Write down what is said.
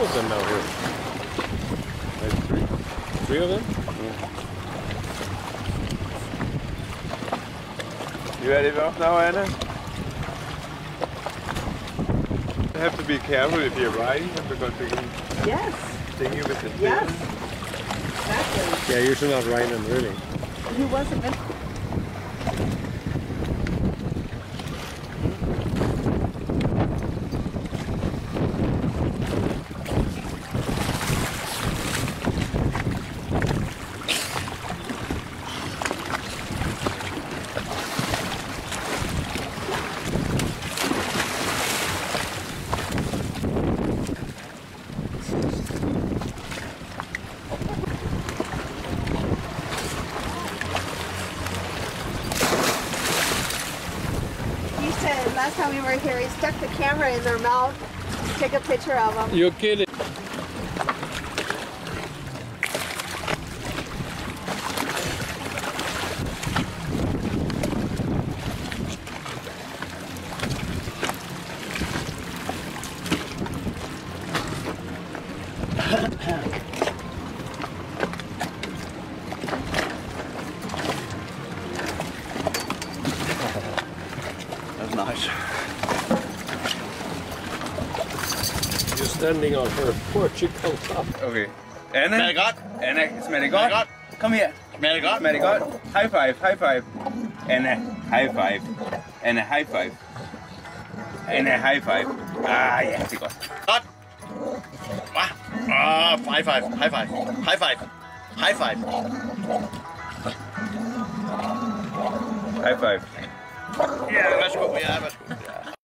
two of them now here. There's three of them? Yeah. You ready enough now, Anna? You have to be careful if you're riding. You have to go thinking. Yes. Thinking with the yes. Exactly. Yeah, you should not ride them, really. He wasn't. Last time we were here, he stuck the camera in their mouth to take a picture of them. You're kidding. Nice. You're standing on her porch, it comes up. Okay. Anna? Marigot? Anna, it's Medigot. Marigot. Come here. Medigot. Medigot. High five, high five. Anna, high five. Anna, high five. Anna, high five. Ah, yeah, it's good. Ah, high five, high five, high five, high five. High five. Yeah, that's good. Yeah, that's good.